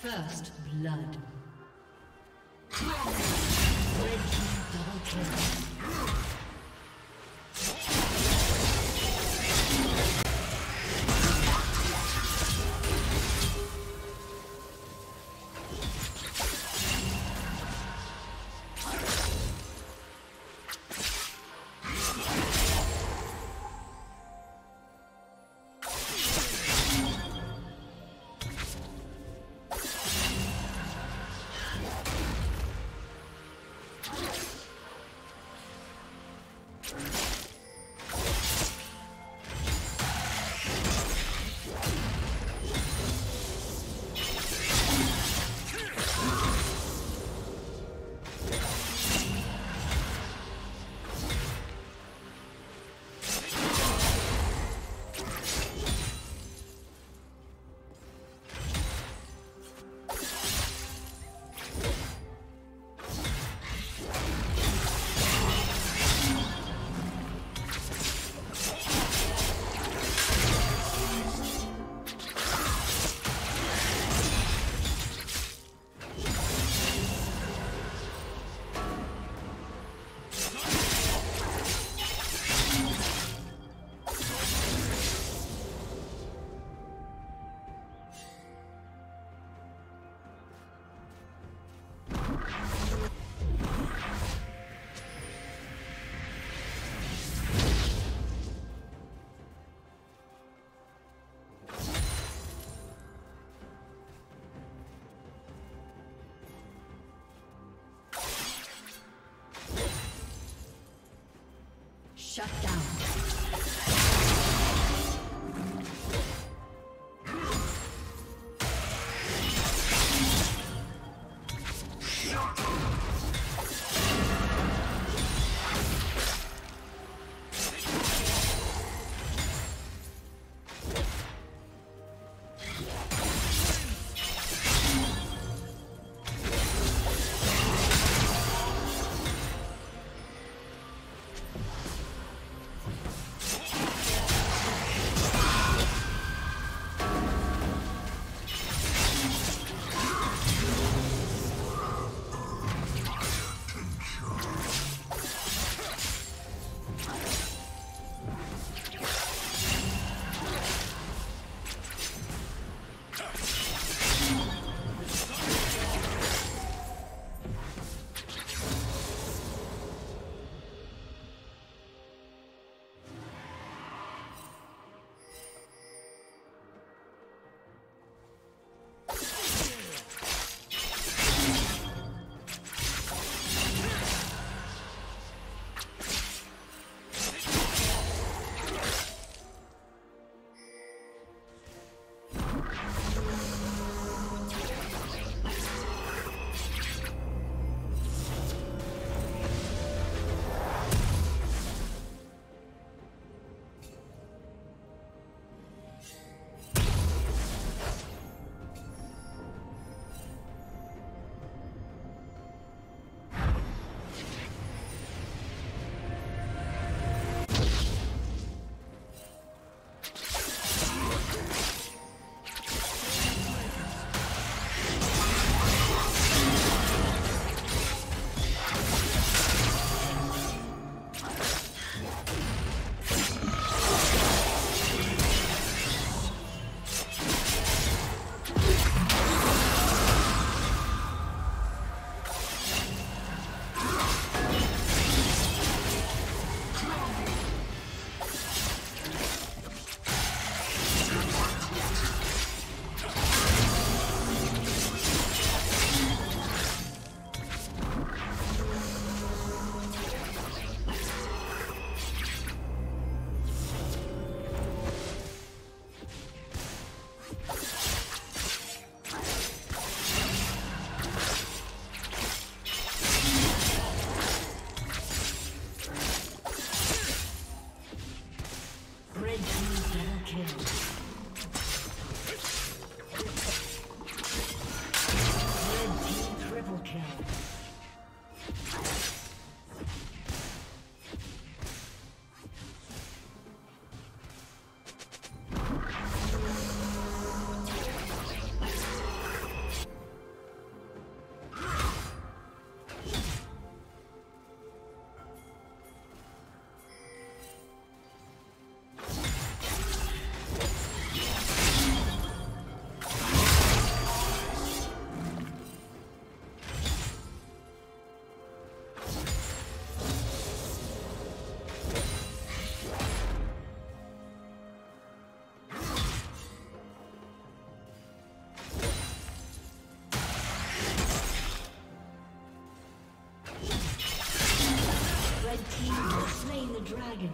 First blood. Red team double kill. Shut down. You have slain the dragon.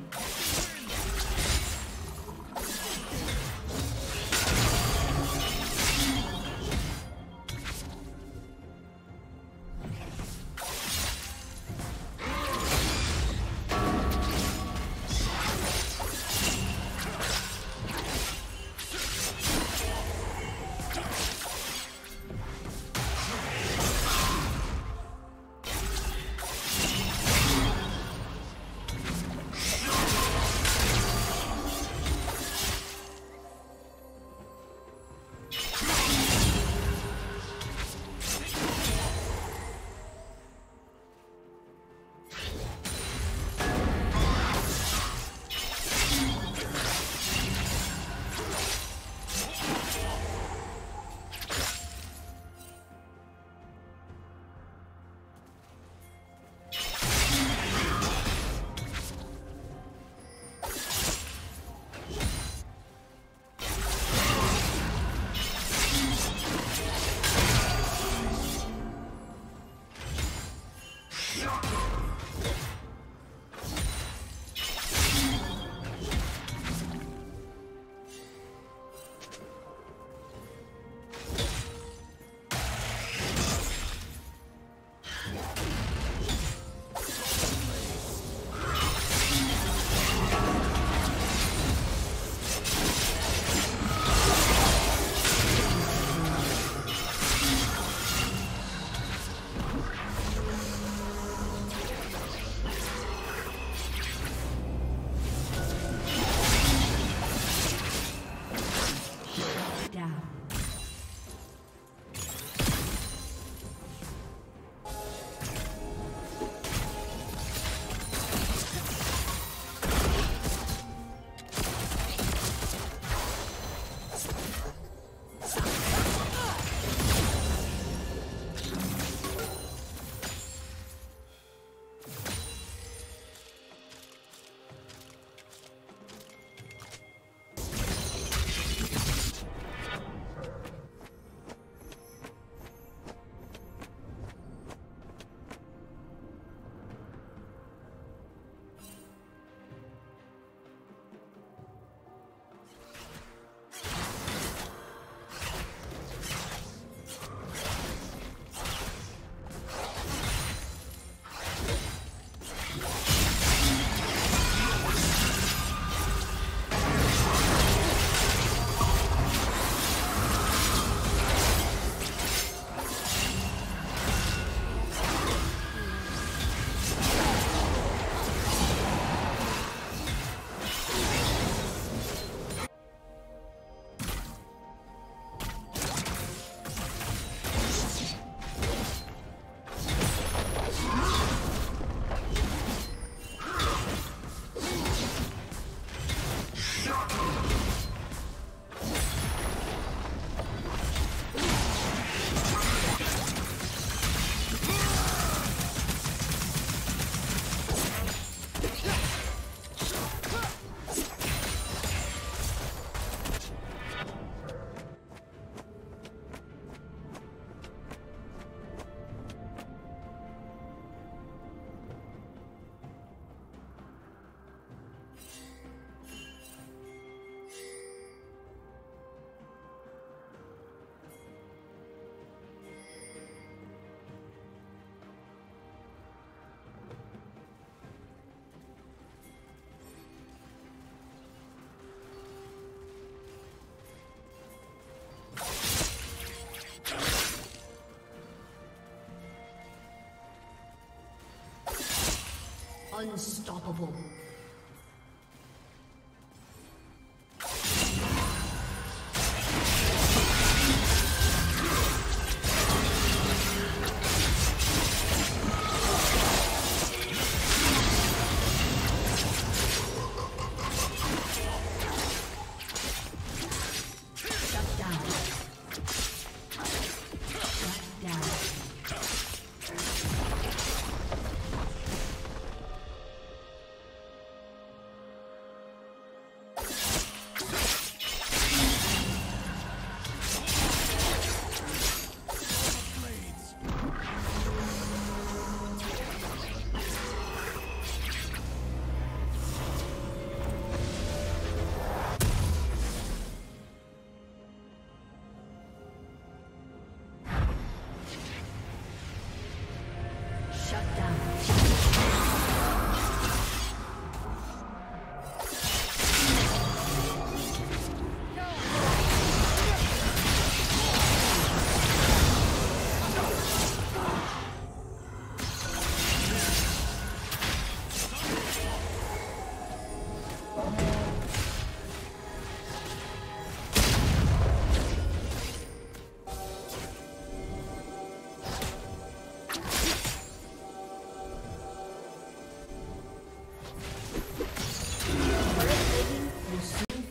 Unstoppable.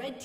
Red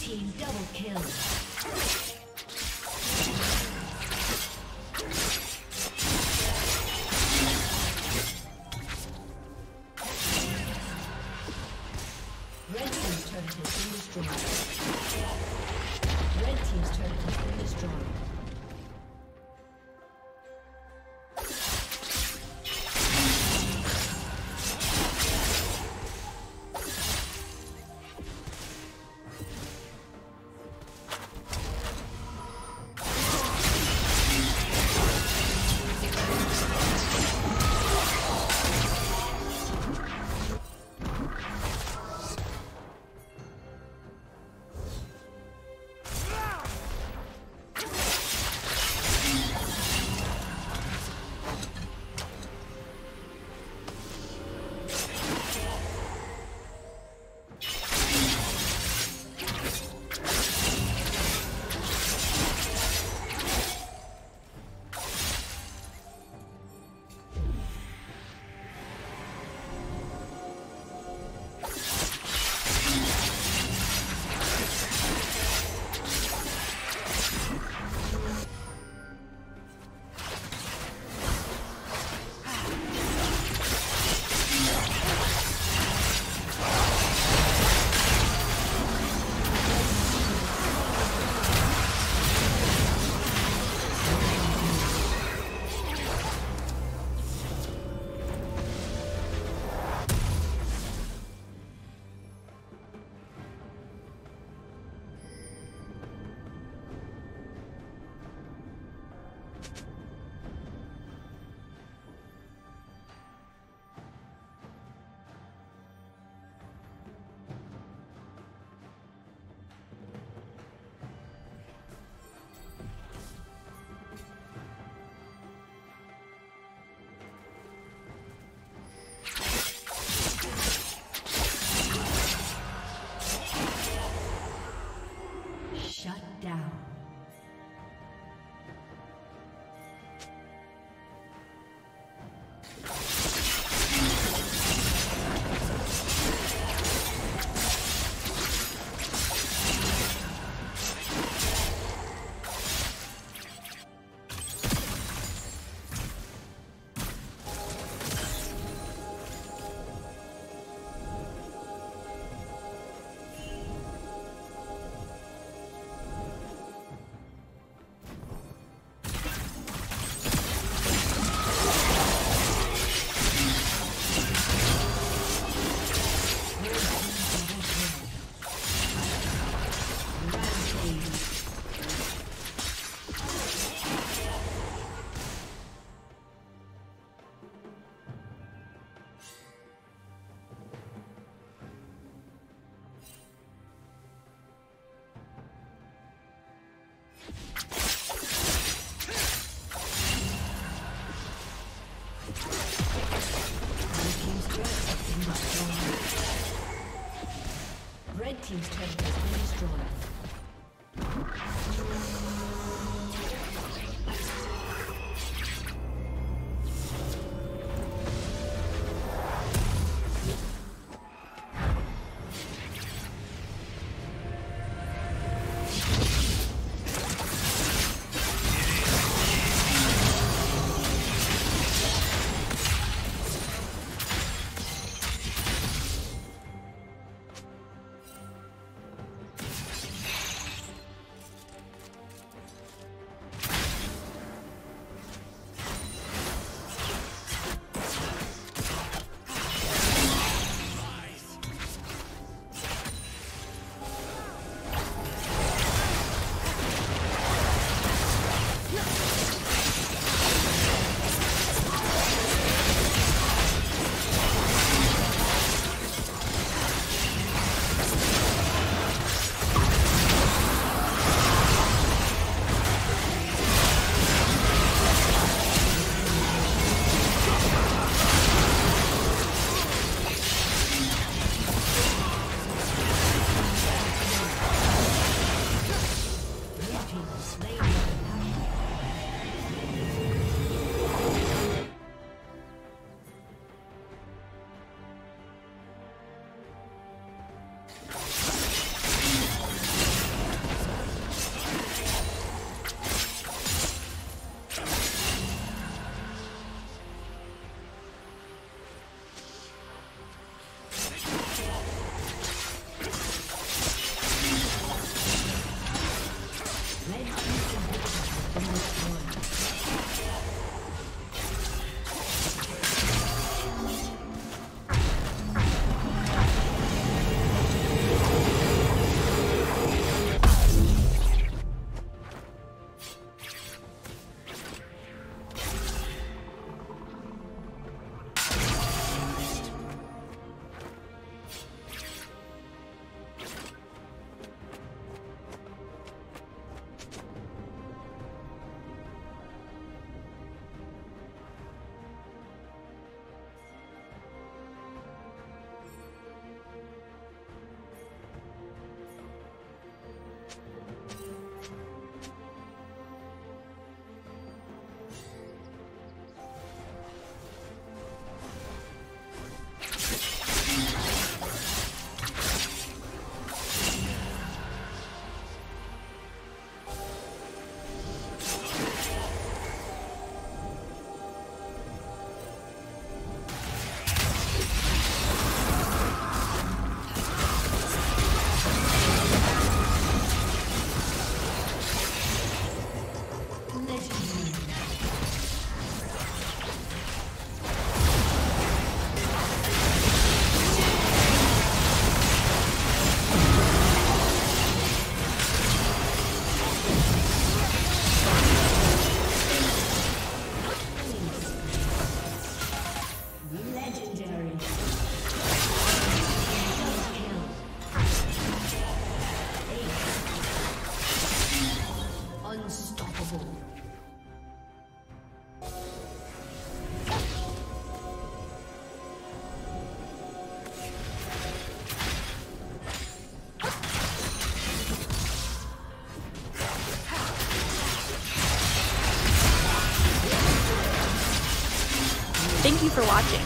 Team double kill. Red team's turret has been destroyed. Team's turret has been destroyed. Thank you for watching.